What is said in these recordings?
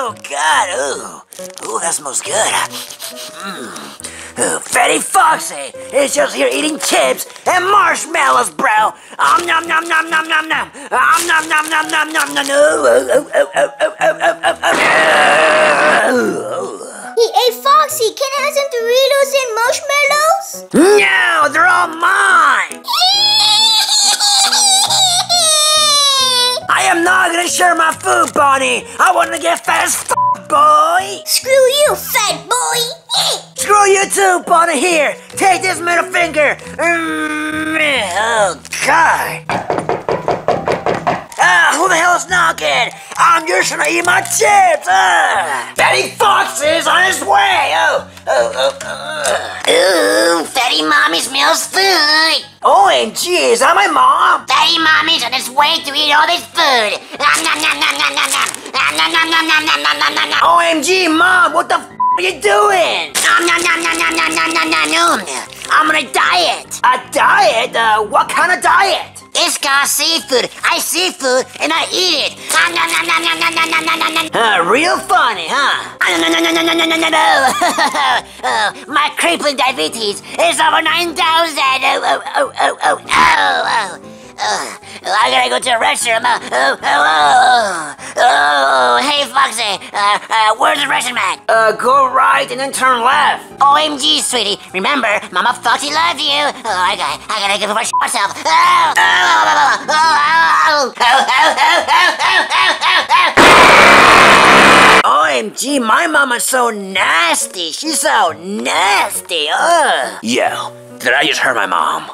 Oh, God, ooh. Ooh, that smells good. Ooh, Freddy Foxy is just here eating chips and marshmallows, bro. Nom nom nom nom nom nom. Nom nom nom nom nom nom. He ate Foxy. Can I have some Doritos and marshmallows? No, they're all mine. I am not gonna share my food, Bonnie. I want to get fat as f***, boy. Screw you, fat boy. Screw you too, Bonnie. Here, take this middle finger. Oh, God. Who the hell is knocking? I'm just gonna eat my chips. Fatty Fox is on his way. Ooh, Fatty Mommy smells food. OMG, is that my mom? Fatty Mommy's on his way to eat all this food. OMG, Mom, what the f are you doing? I'm on a diet. A diet? What kind of diet? It's got seafood. I see food and I eat it. Real funny, huh? My crippling diabetes is over 9,000. I gotta go to the restroom. Hey, Foxy, where's the restroom at? Go right and then turn left. OMG, sweetie. Remember, Mama Foxy loves you. I gotta give her shit myself. OMG, my mama's so nasty. She's so nasty. Yo, did I just hurt my mom?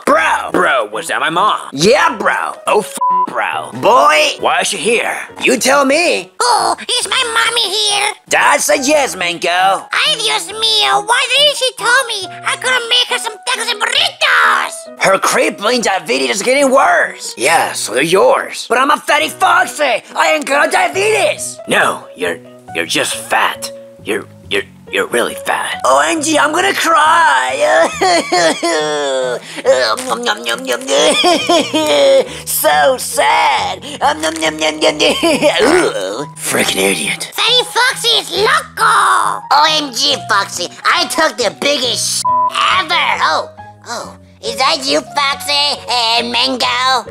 Bro, was that my mom? Yeah, bro. Oh, f bro. Boy, why is she here? You tell me. Oh, is my mommy here? Dad said yes, Mango. Ay, Dios mío, why didn't she tell me? I couldn't make her some tacos and burritos. Her crippling diabetes is getting worse. Yeah, so they're yours. But I'm a Fatty Foxy. I ain't got diabetes. No, you're just fat. You're really fat. OMG, I'm gonna cry. So sad. Freaking idiot. Fatty Foxy is loco. OMG, Foxy, I took the biggest ever. Oh. Is that you, Foxy and Mango?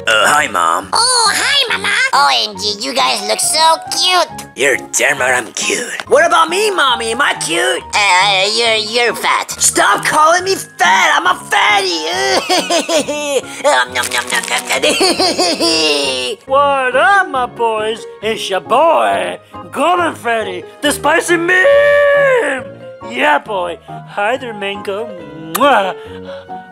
Hi, Mom. Oh, hi, Mama. OMG, you guys look so cute. You're damn right I'm cute. What about me, Mommy? Am I cute? You're fat. Stop calling me fat. I'm a fatty. What up, my boys? It's your boy, Golden Freddy, the spicy meme. Yeah, boy. Hi there, Mango. Mwah.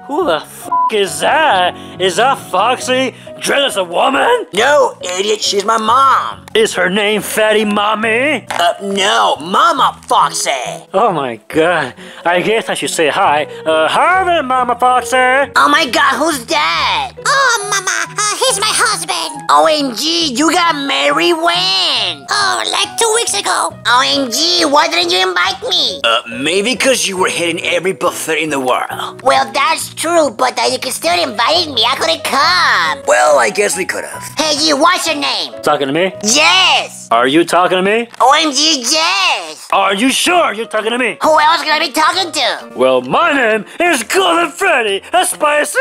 Who the f*** is that? Is that Foxy dressed as a woman? No, idiot, she's my mom. Is her name Fatty Mommy? No, Mama Foxy. Oh my God, I guess I should say hi. Hi there, Mama Foxy. Oh my God, who's that? Oh, Mama, he's my husband. OMG, you got married when? Oh, like 2 weeks ago. OMG, why didn't you invite me? Maybe because you were hitting every buffet in the world. Well, that's true, but you could still invite me. I couldn't come. Well, I guess we could have. Hey, you, what's your name? Talking to me? Yes. Are you talking to me? OMG, yes. Are you sure you're talking to me? Who else can I be talking to? Well, my name is Golden Freddy, a spicy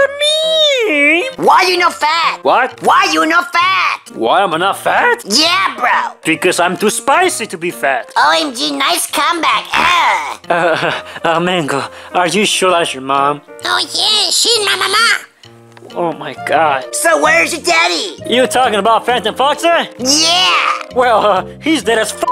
meme. Why you not fat? What? Why you not fat? Why am I not fat? Yeah, bro. Because I'm too spicy to be fat. OMG, nice comeback. Mango, are you sure that's your mom? Oh, yeah, she's my mama. Oh my God. So where's your daddy? You talking about Phantom Foxy? Yeah. Well, he's dead as f***.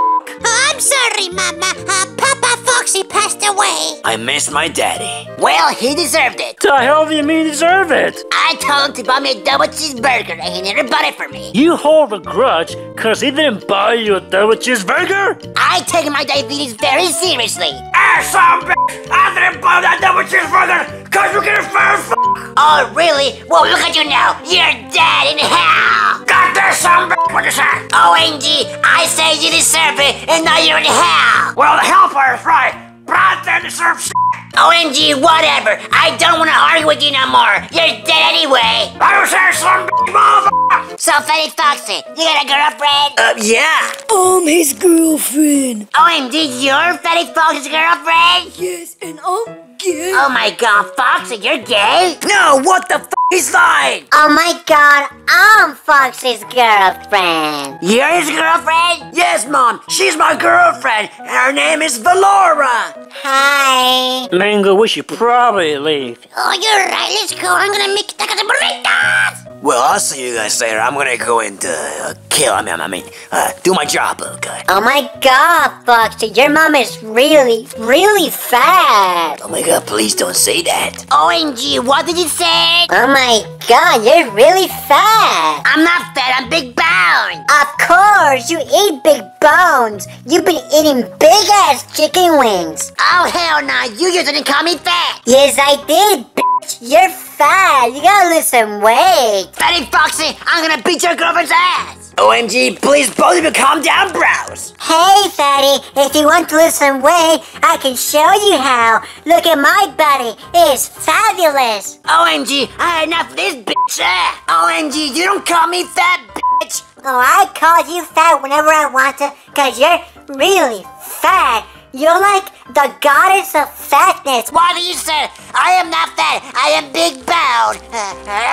I'm sorry, Mama. Papa Foxy passed away. I miss my daddy. Well, he deserved it. The hell do you mean deserve it? I told him to buy me a double cheeseburger and he never bought it for me. You hold a grudge because he didn't buy you a double cheeseburger? I take my diabetes very seriously. Asshole, I didn't buy that double cheeseburger because you get a fat f***. Oh, really? Well, look at you now. You're dead in hell. God damn, son of a bitch, what you say? OMG, I say you deserve it and now you're in hell. Well, the helper is right. Brad, they deserve s***. OMG, whatever. I don't want to argue with you no more. You're dead anyway. I was there, some big motherfucker. So, Phantom Foxy, you got a girlfriend? Yeah. I'm his girlfriend. OMG, you're Phantom Foxy's girlfriend? Yes, and I'm gay. Oh my god, Foxy, you're gay? No, what the fuck? He's lying! Oh my god, I'm Foxy's girlfriend. You're his girlfriend? Yes, Mom, she's my girlfriend, and her name is Valora. Hi. Mangle, we should probably leave. Oh, you're right, let's go. I'm gonna make tacos and burritos! Well, I'll see you guys later. I'm gonna go and do my job, okay? Oh my god, Foxy, your mom is really, really fat. Oh my god, please don't say that. OMG, what did you say? Oh my god, you're really fat. I'm not fat, I'm big boned. Of course, you eat big bones. You've been eating big ass chicken wings. Oh hell no, you just didn't call me fat. Yes, I did, bitch. You're fat, you gotta lose some weight. Fatty Foxy, I'm gonna beat your girlfriend's ass. OMG, please both of you calm down, bros. Hey Fatty, if you want to lose some weight, I can show you how. Look at my body, it's fabulous. OMG, I had enough of this bitch ass. OMG, you don't call me fat, bitch. Oh, I call you fat whenever I want to, cause you're really fat. You're like the goddess of fatness. Why do you say it? I am not fat, I am big boned.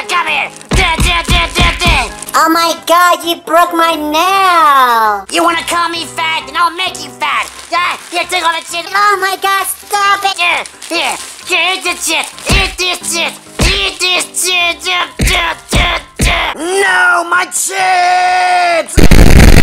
Come here. Oh my god, you broke my nail. You wanna call me fat, then I'll make you fat. Here, take all the shit. Oh my god, stop it. Here, eat this shit. Eat this shit. Eat this shit. No, my shit.